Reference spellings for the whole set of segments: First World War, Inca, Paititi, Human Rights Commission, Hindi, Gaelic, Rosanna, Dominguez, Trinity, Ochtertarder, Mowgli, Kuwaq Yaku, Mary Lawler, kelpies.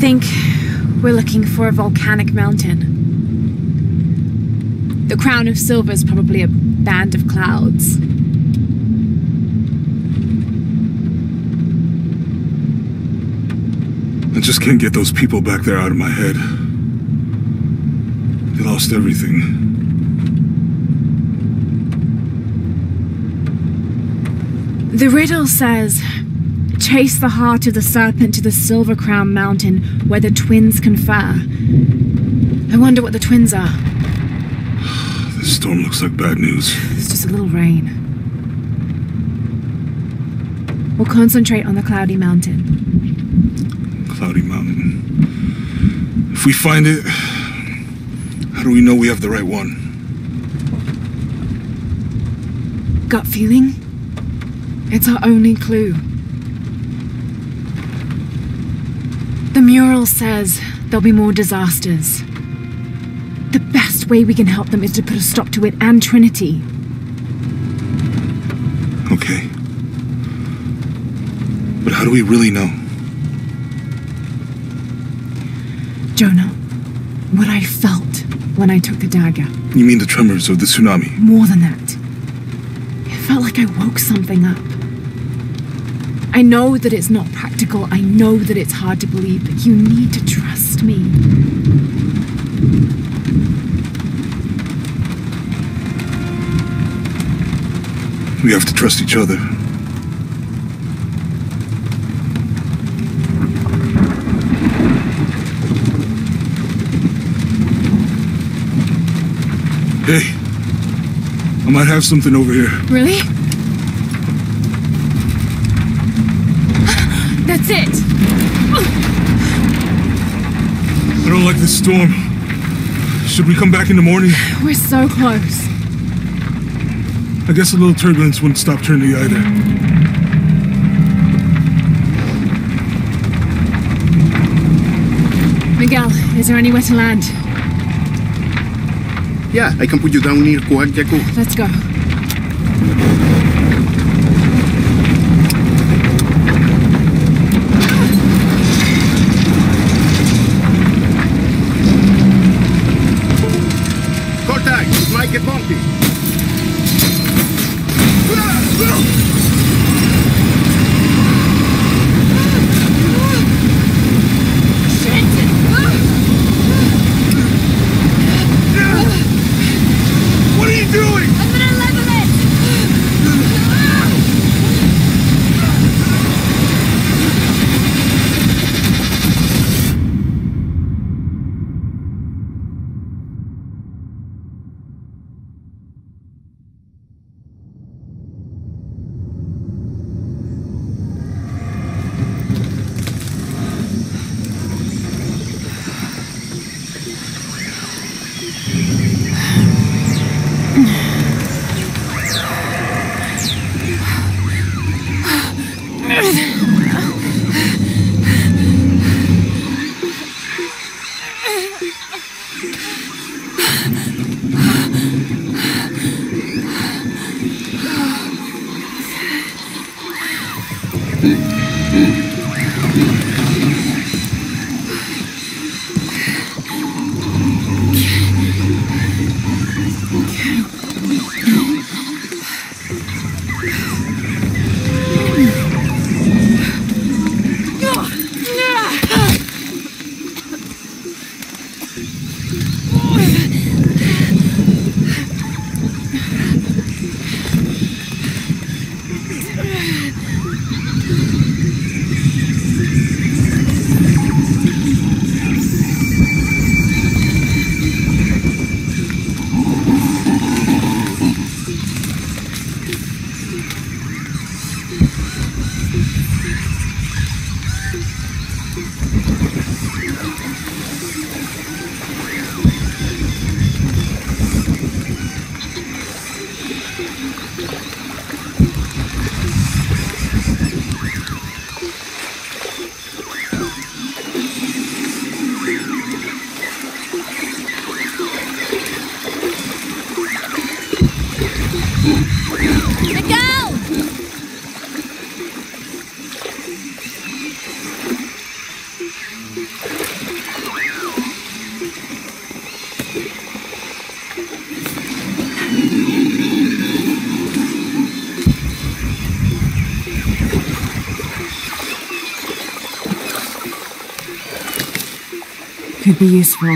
think we're looking for a volcanic mountain. The crown of silver is probably a band of clouds. I just can't get those people back there out of my head. They lost everything. The riddle says, chase the heart of the serpent to the Silver Crown Mountain where the twins confer. I wonder what the twins are. This storm looks like bad news. It's just a little rain. We'll concentrate on the Cloudy Mountain. Cloudy Mountain. If we find it, how do we know we have the right one? Gut feeling? It's our only clue. The mural says there'll be more disasters. The best way we can help them is to put a stop to it and Trinity. Okay. But how do we really know? Jonah, what I felt when I took the dagger. You mean the tremors of the tsunami? More than that. It felt like I woke something up. I know that it's not practical, I know that it's hard to believe, but you need to trust me. We have to trust each other. Hey, I might have something over here. Really? That's it! I don't like this storm. Should we come back in the morning? We're so close. I guess a little turbulence wouldn't stop Trinity either. Miguel, is there anywhere to land? Yeah, I can put you down near Kuwaq Yaku. Let's go. could be useful.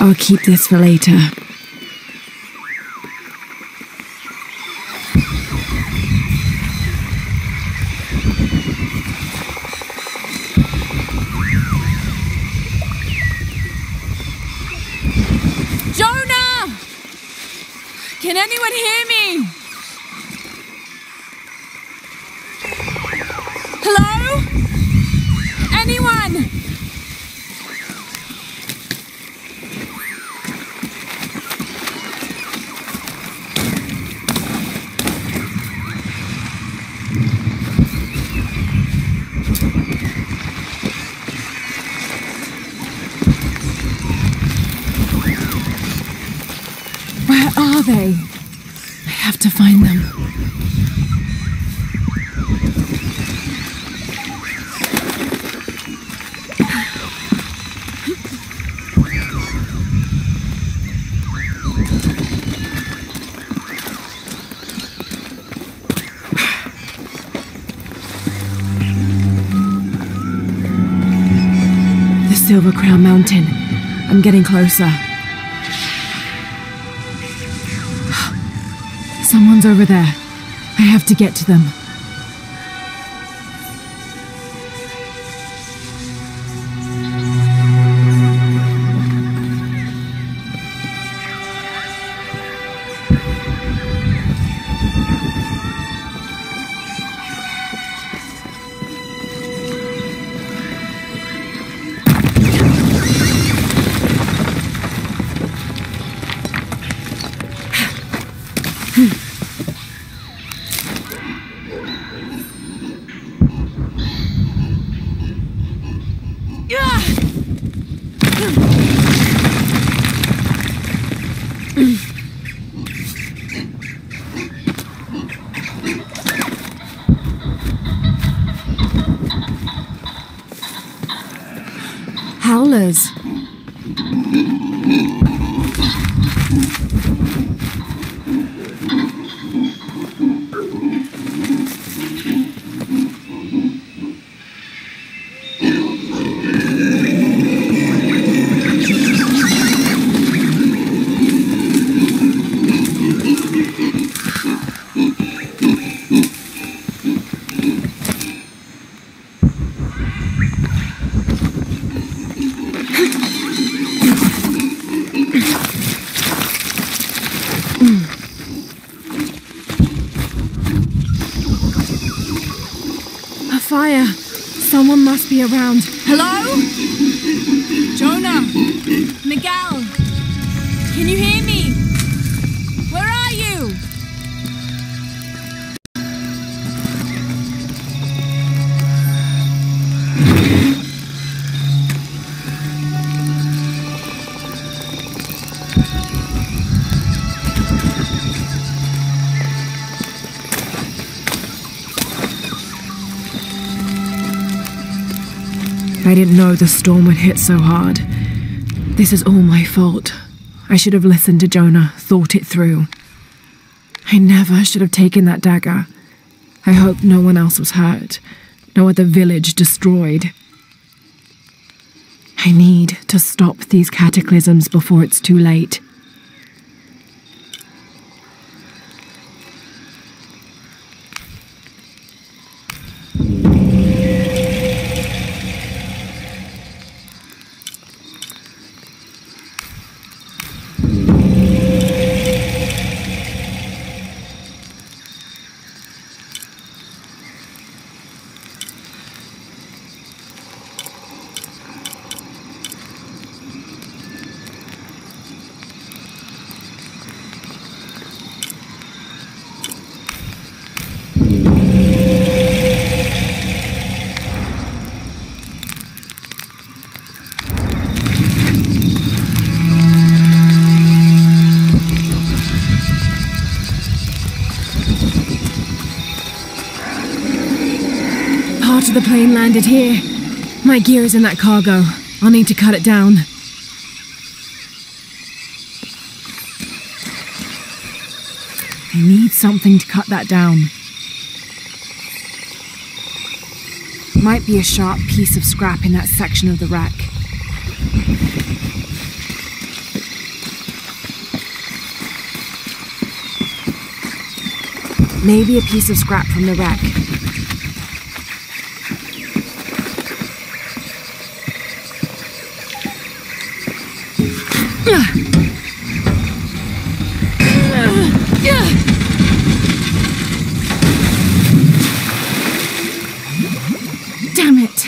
I'll keep this for later. Jonah! Can anyone hear me? Hello? Anyone? I have to find them. The Silver Crown Mountain. I'm getting closer. Someone's over there. I have to get to them. Howlers. Fire! Someone must be around. Hello? Jonah! Miguel! Can you hear me? Where are you? I didn't know the storm would hit so hard. This is all my fault. I should have listened to Jonah, thought it through. I never should have taken that dagger. I hope no one else was hurt, no other village destroyed. I need to stop these cataclysms before it's too late. the plane landed here. My gear is in that cargo. I'll need to cut it down. I need something to cut that down. Might be a sharp piece of scrap in that section of the wreck. Maybe a piece of scrap from the wreck. Damn it.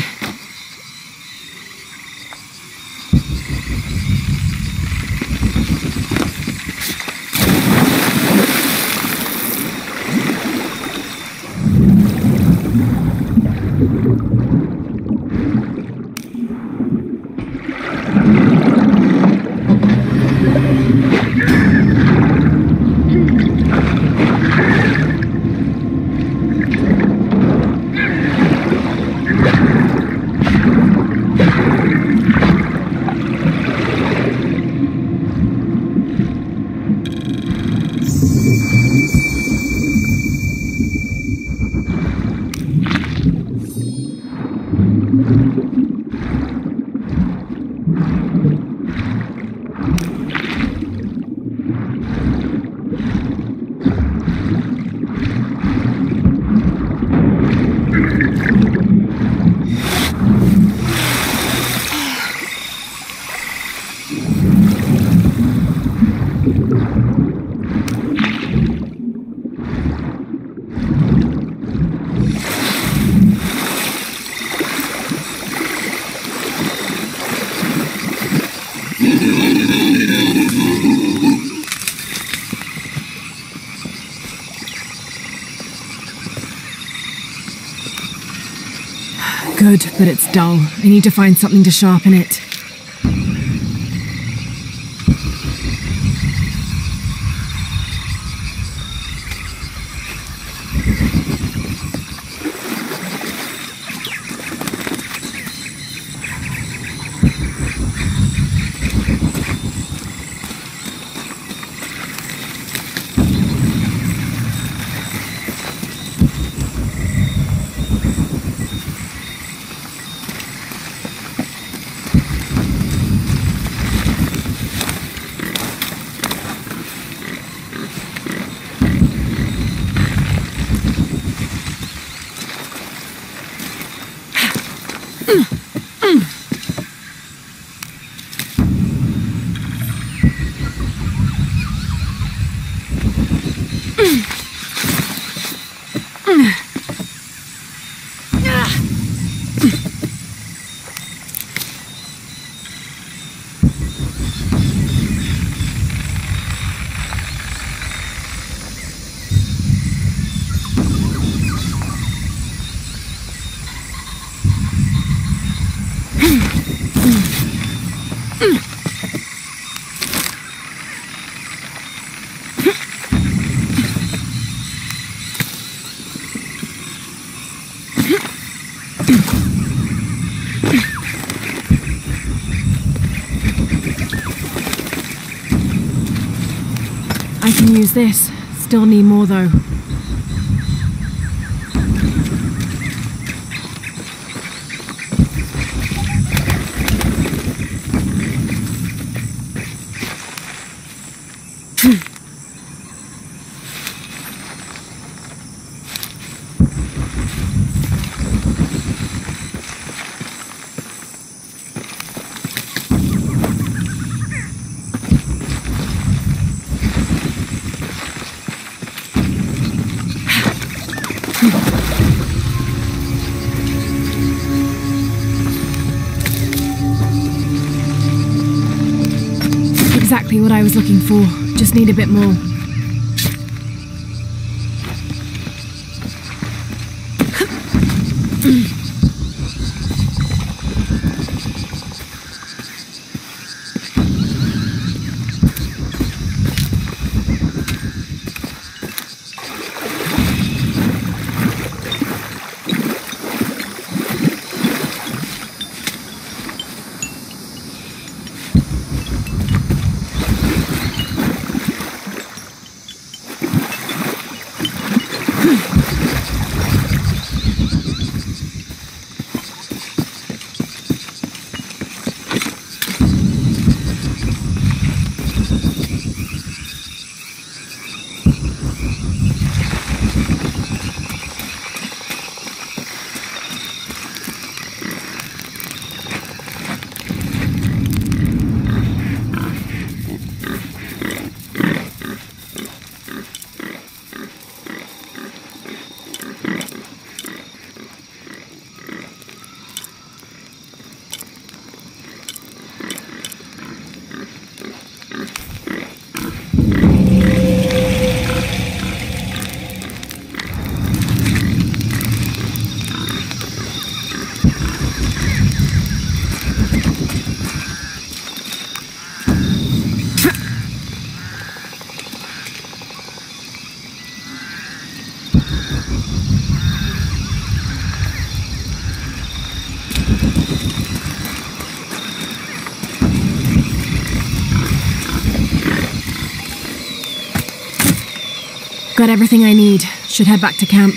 Good, but it's dull. I need to find something to sharpen it. I can use this. Still need more though. Exactly what I was looking for, just need a bit more. Got everything I need. Should head back to camp.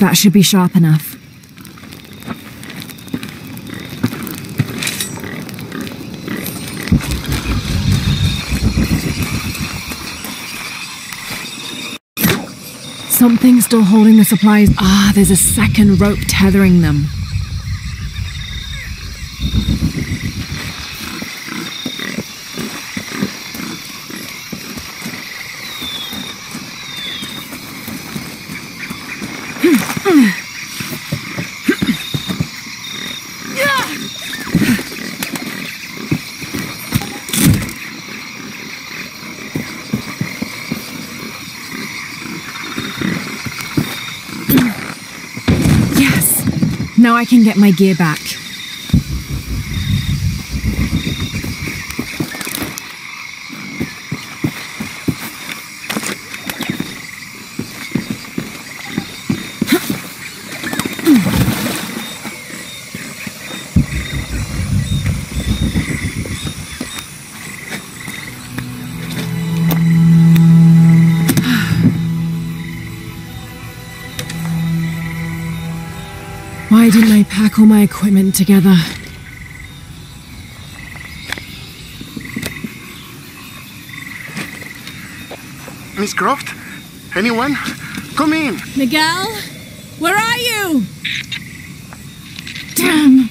That should be sharp enough. Something's still holding the supplies. There's a second rope tethering them. Now I can get my gear back. Why didn't I pack all my equipment together? Miss Croft? Anyone? Come in! Miguel? Where are you? Damn!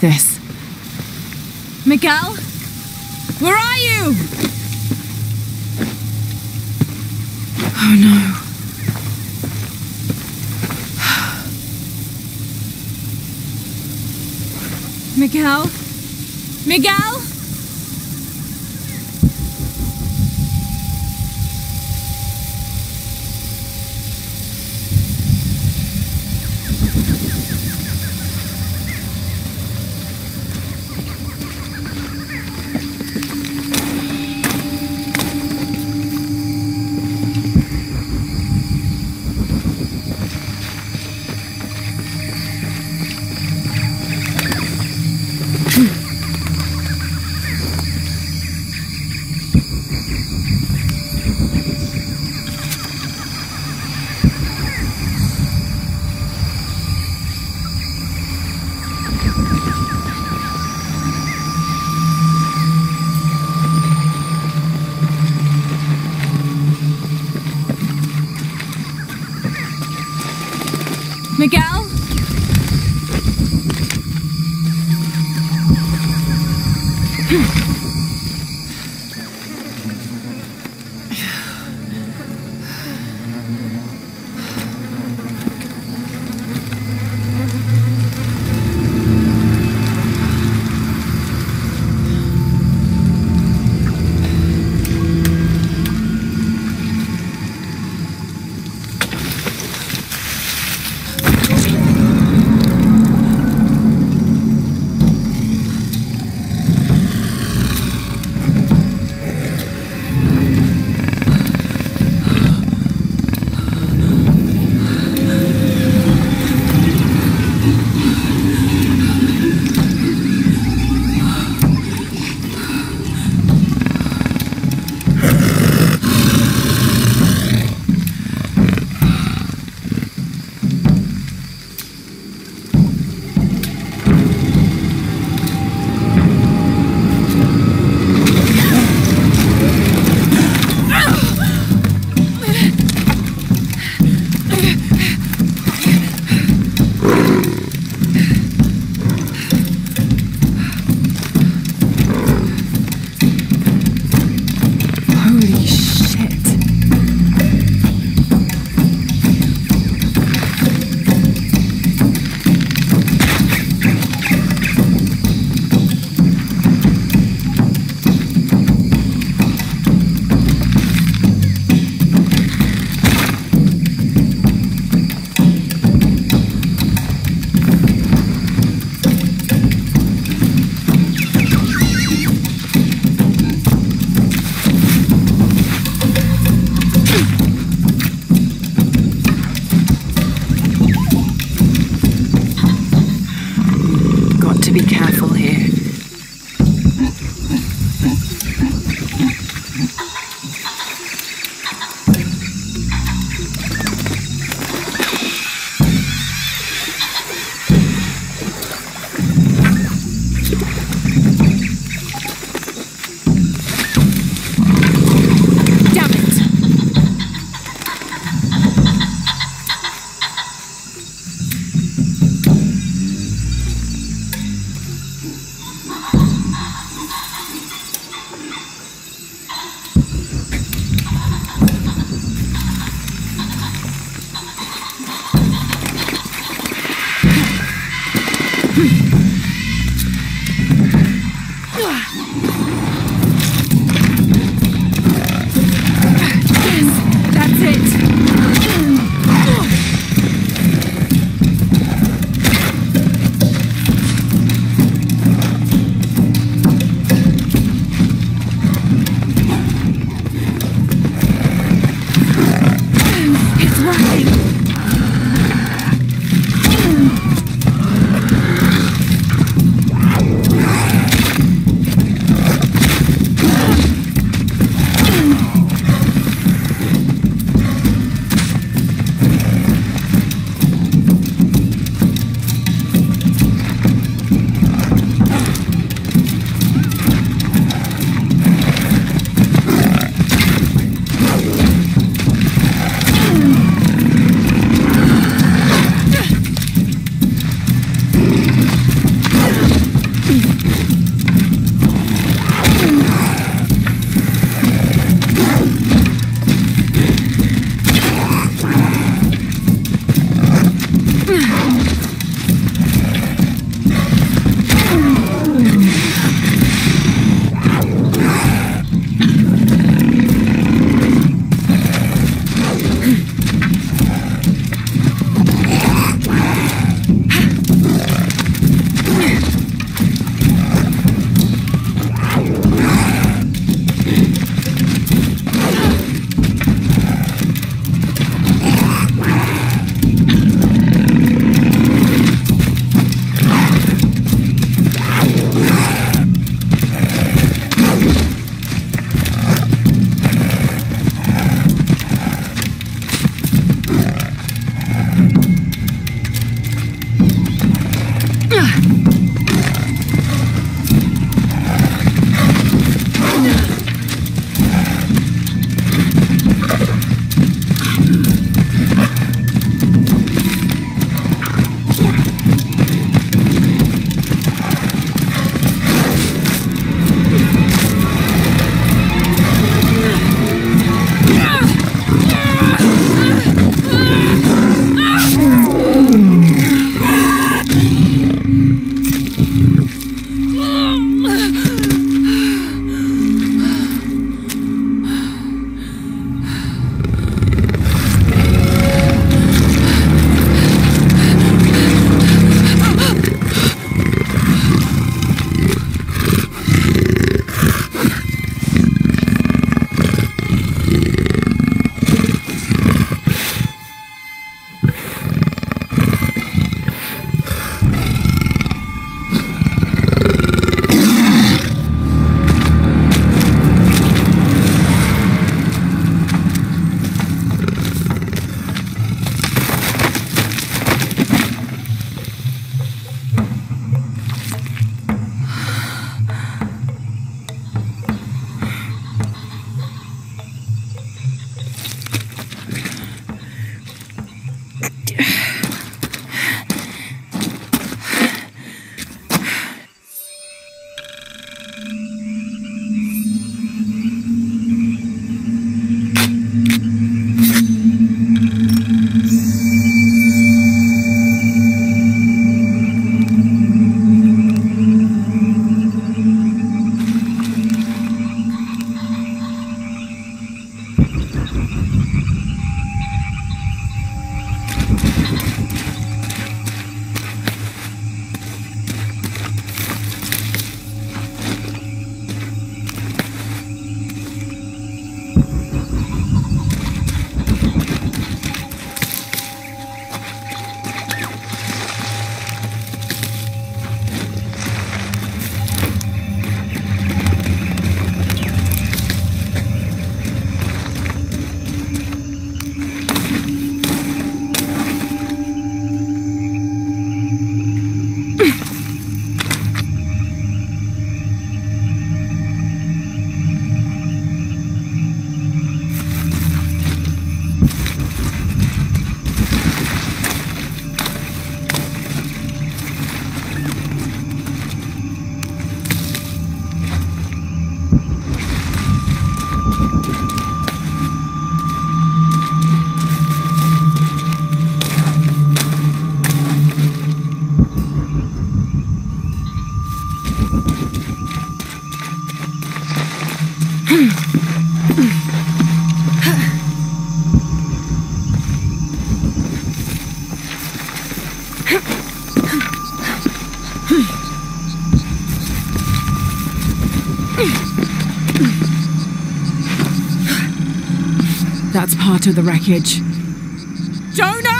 This. Miguel? Where are you? Oh no. Miguel? Miguel? Miguel? to be careful here. That's part of the wreckage. Jonah!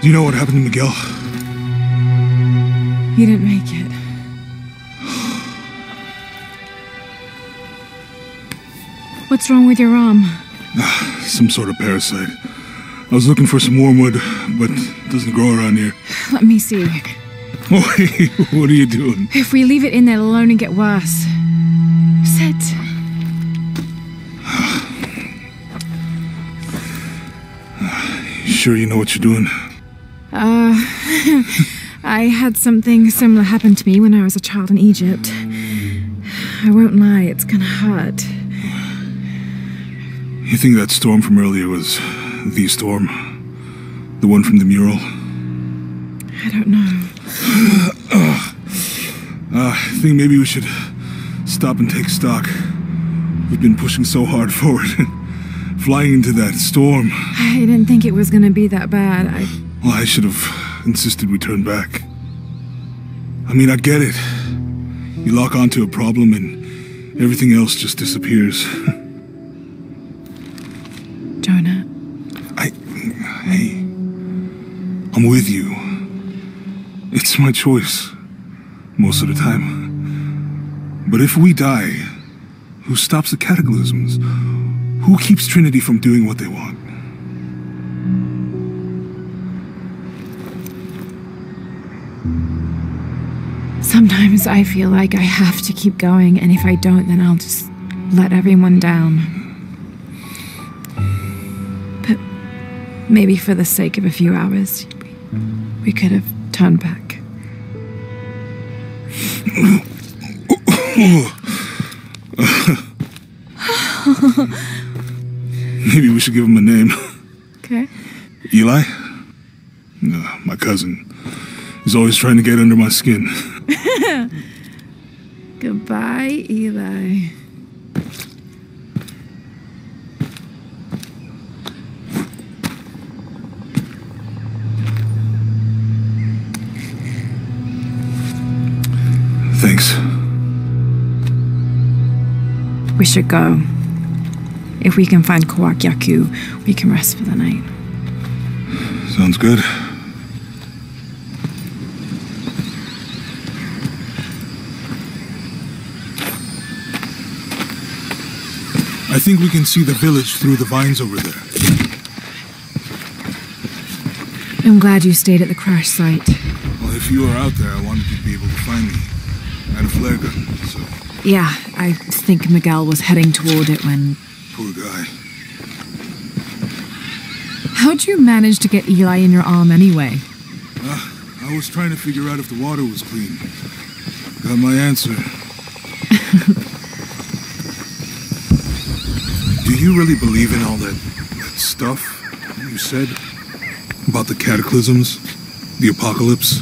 You know what happened to Miguel? He didn't make it. What's wrong with your arm? Some sort of parasite. I was looking for some wormwood, but it doesn't grow around here. Let me see. Wait, what are you doing? If we leave it in there alone and get worse. Sit. You sure you know what you're doing? I had something similar happen to me when I was a child in Egypt. I won't lie, it's gonna hurt. You think that storm from earlier was the storm? The one from the mural? I don't know. I think maybe we should stop and take stock. We've been pushing so hard forward, flying into that storm. I didn't think it was gonna be that bad. Well, I should have insisted we turn back. I mean, I get it. You lock onto a problem and everything else just disappears. Jonah. Hey. I'm with you. It's my choice. Most of the time. But if we die, who stops the cataclysms? Who keeps Trinity from doing what they want? Sometimes I feel like I have to keep going, and if I don't, then I'll just let everyone down. But maybe for the sake of a few hours, we could have turned back. Maybe we should give him a name. Okay. Eli? My cousin. He's always trying to get under my skin. Goodbye, Eli. Thanks. We should go. If we can find Kuwaq Yaku, we can rest for the night. Sounds good. I think we can see the village through the vines over there. I'm glad you stayed at the crash site. Well, if you were out there, I wanted you to be able to find me. I had a flare gun, so... Yeah, I think Miguel was heading toward it when... Poor guy. How'd you manage to get Eli in your arm anyway? I was trying to figure out if the water was clean. Got my answer. Do you really believe in all that stuff you said? About the cataclysms? The apocalypse?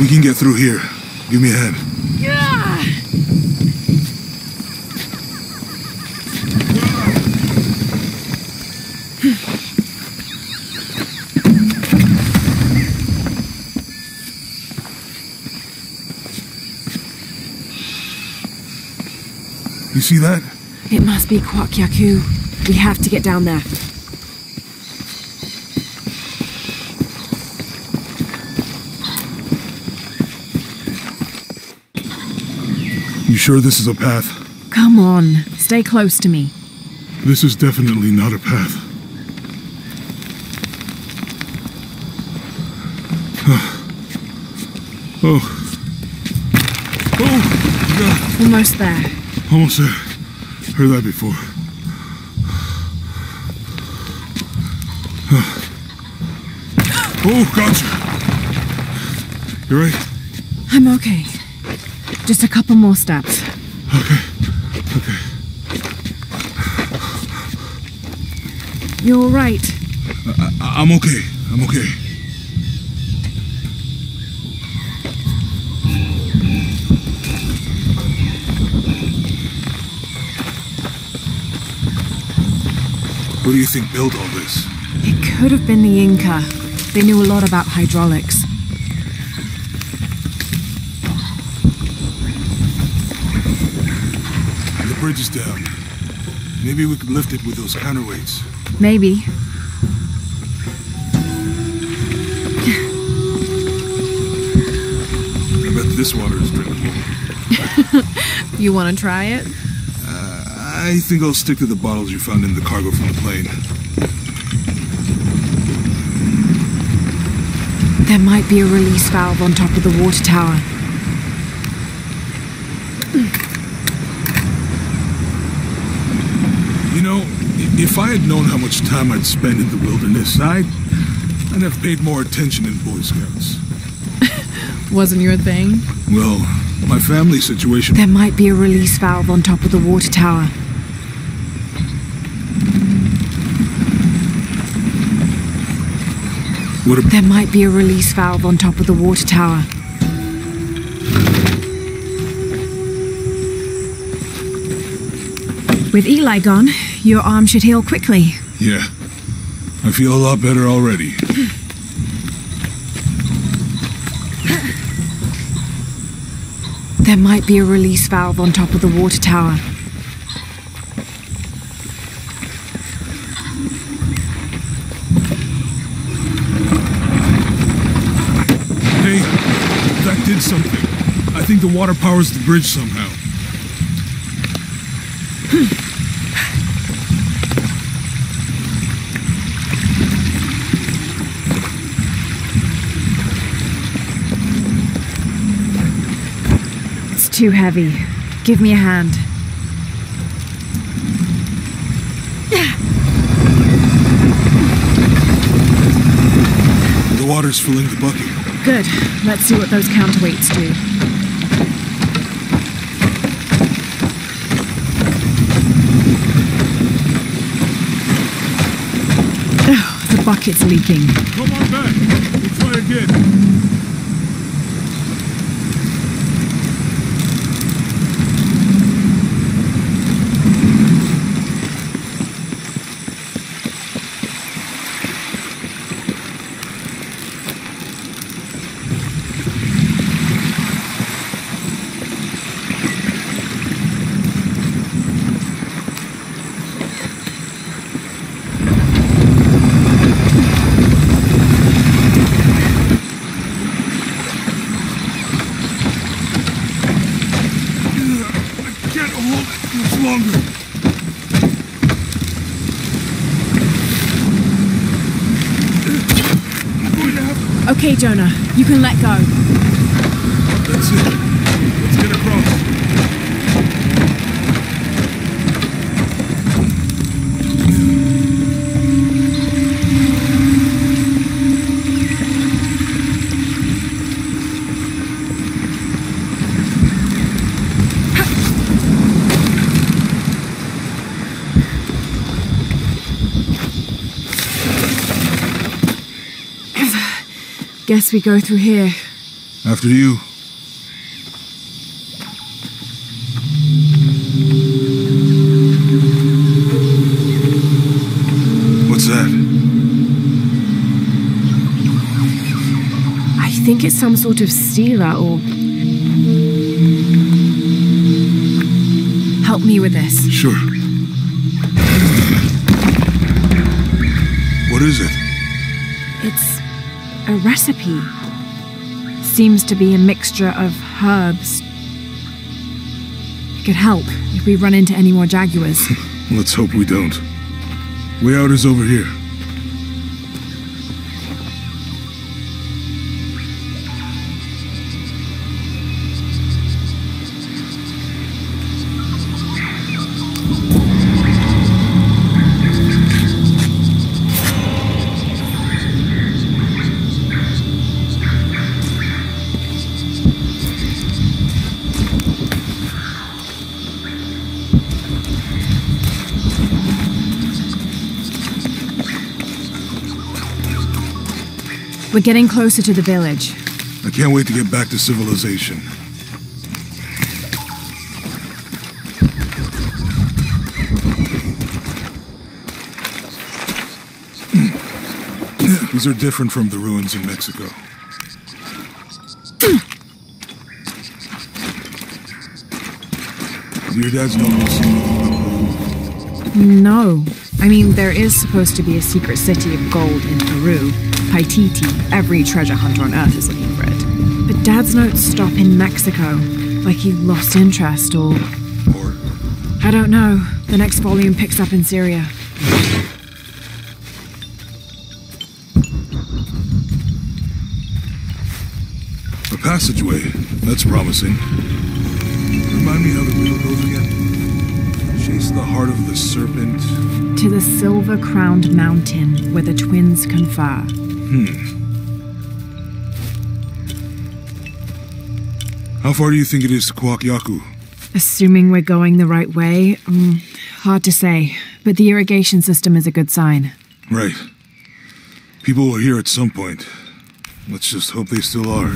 We can get through here. Give me a hand. You see that? It must be Kuwaq Yaku. We have to get down there. You sure this is a path? Come on, stay close to me. This is definitely not a path. Oh. God. Almost there. Almost there. Heard that before. Oh, gotcha! You're right? I'm okay. Just a couple more steps. Okay. You're all right. I'm okay. I'm okay. What do you think built all this? It could have been the Inca. They knew a lot about hydraulics. The bridge is down. Maybe we could lift it with those counterweights. Maybe. I bet this water is drinkable. You want to try it? I think I'll stick to the bottles you found in the cargo from the plane. There might be a release valve on top of the water tower. You know, if I had known how much time I'd spend in the wilderness, I'd have paid more attention in Boy Scouts. Wasn't your thing? Well, my family situation... There might be a release valve on top of the water tower. There might be a release valve on top of the water tower. With Eli gone, your arm should heal quickly. Yeah. I feel a lot better already. There might be a release valve on top of the water tower. That did something. I think the water powers the bridge somehow. It's too heavy. Give me a hand. water's filling the bucket. Good. Let's see what those counterweights do. Oh, the bucket's leaking. Come on back. We'll try again. Okay, Jonah, you can let go. That's it. Let's get across. Guess we go through here. After you. What's that? I think it's some sort of stela or... Help me with this. Sure. What is it? It's... a recipe. Seems to be a mixture of herbs. It could help if we run into any more jaguars. Let's hope we don't. Way out is over here. We're getting closer to the village. I can't wait to get back to civilization. These are different from the ruins in Mexico. Your dad's not listening. No. I mean, there is supposed to be a secret city of gold in Peru. Paititi, every treasure hunter on Earth is looking for it. But Dad's notes stop in Mexico, like he lost interest or... I don't know. The next volume picks up in Syria. A passageway. That's promising. Remind me how the riddle goes again. Chase the heart of the serpent... to the silver-crowned mountain where the twins confer. How far do you think it is to Kuwaq Yaku? Assuming we're going the right way, hard to say. But the irrigation system is a good sign. Right. People were here at some point. Let's just hope they still are.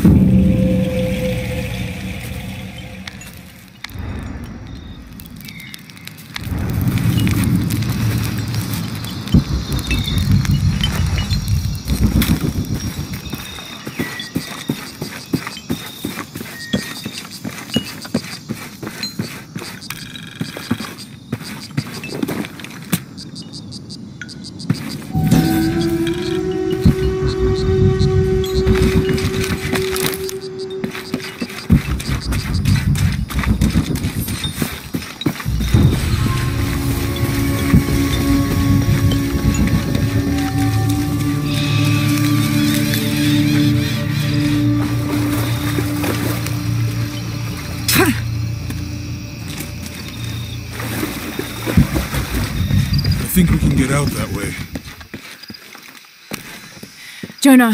Jonah,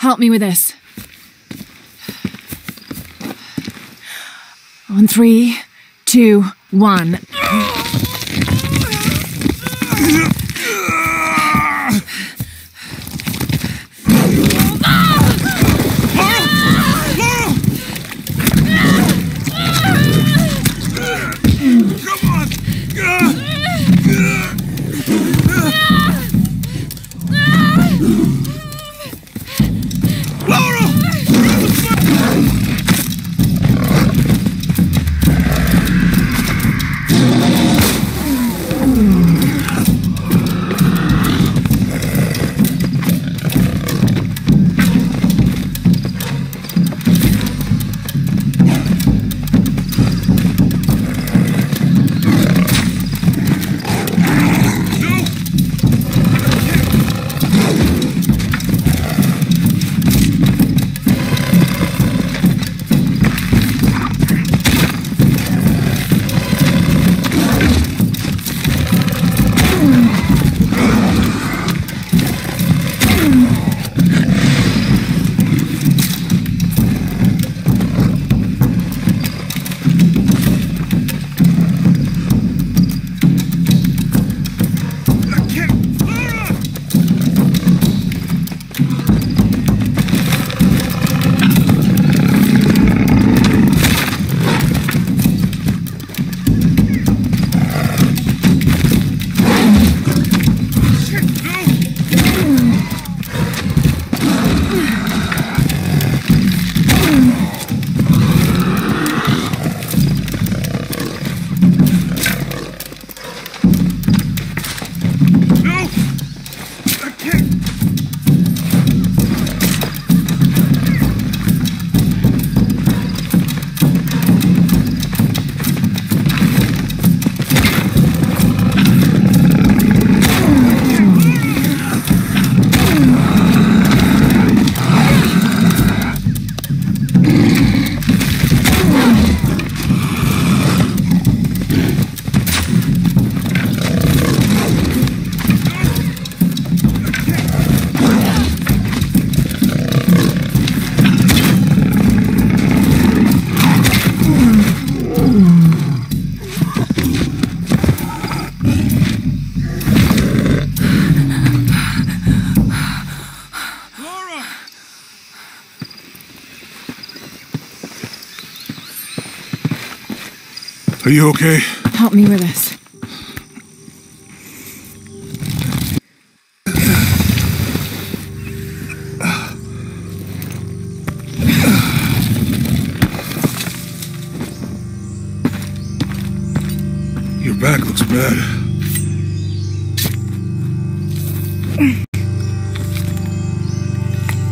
Help me with this. On 3, 2, 1. Are you okay? Help me with this. Your back looks bad.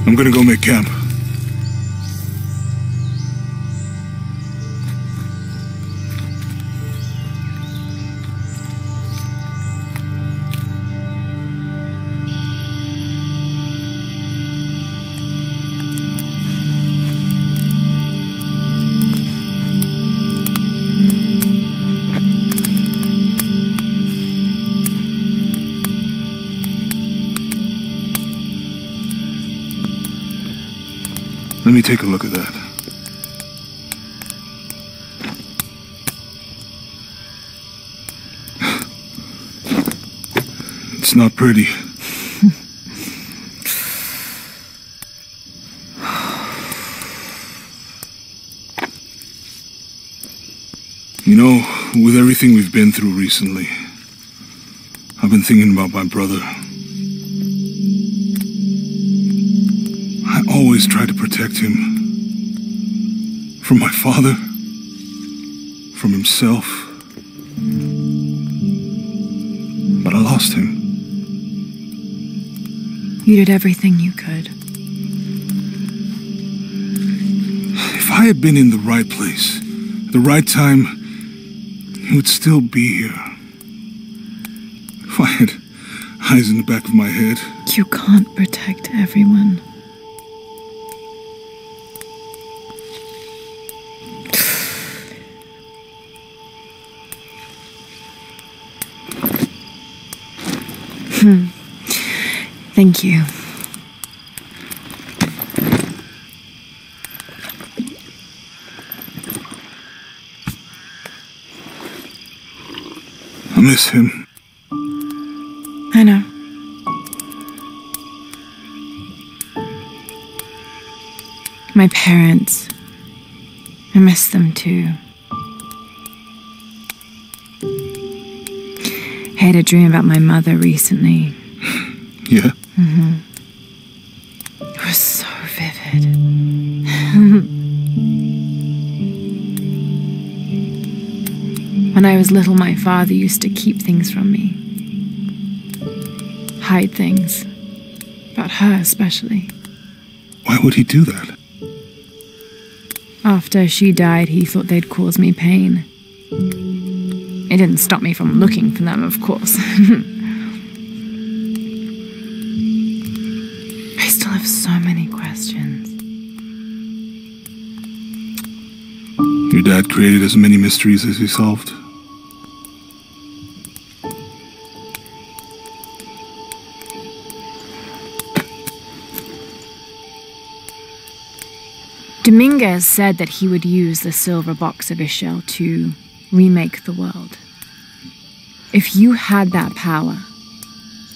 I'm gonna go make camp. Let me take a look at that. It's not pretty. You know, with everything we've been through recently, I've been thinking about my brother. I always try to protect him from my father, from himself, but I lost him. You did everything you could. If I had been in the right place, at the right time, he would still be here. If I had eyes in the back of my head. You can't protect everyone. Thank you. I miss him. I know. My parents. I miss them too. I had a dream about my mother recently. Yeah? Mm-hmm. It was so vivid. When I was little, my father used to keep things from me. Hide things. About her, especially. Why would he do that? After she died, he thought they'd cause me pain. It didn't stop me from looking for them, of course. I still have so many questions. Your dad created as many mysteries as he solved. Dominguez said that he would use the silver box of his shell to remake the world. If you had that power,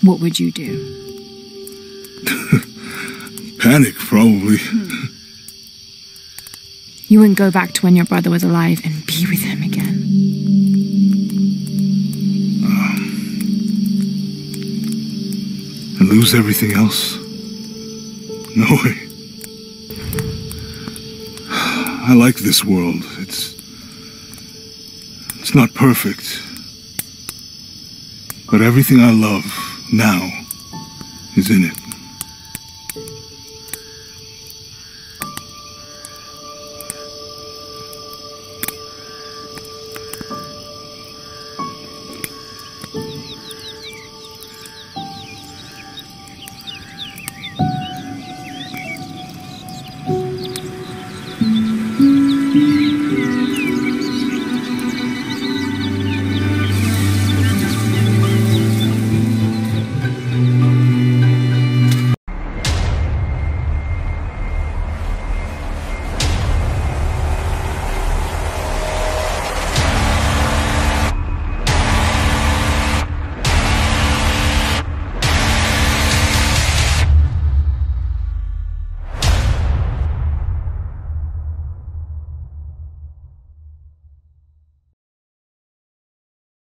what would you do? Panic, probably. You wouldn't go back to when your brother was alive and be with him again. And lose everything else? No way. I like this world. It's not perfect. But everything I love now is in it.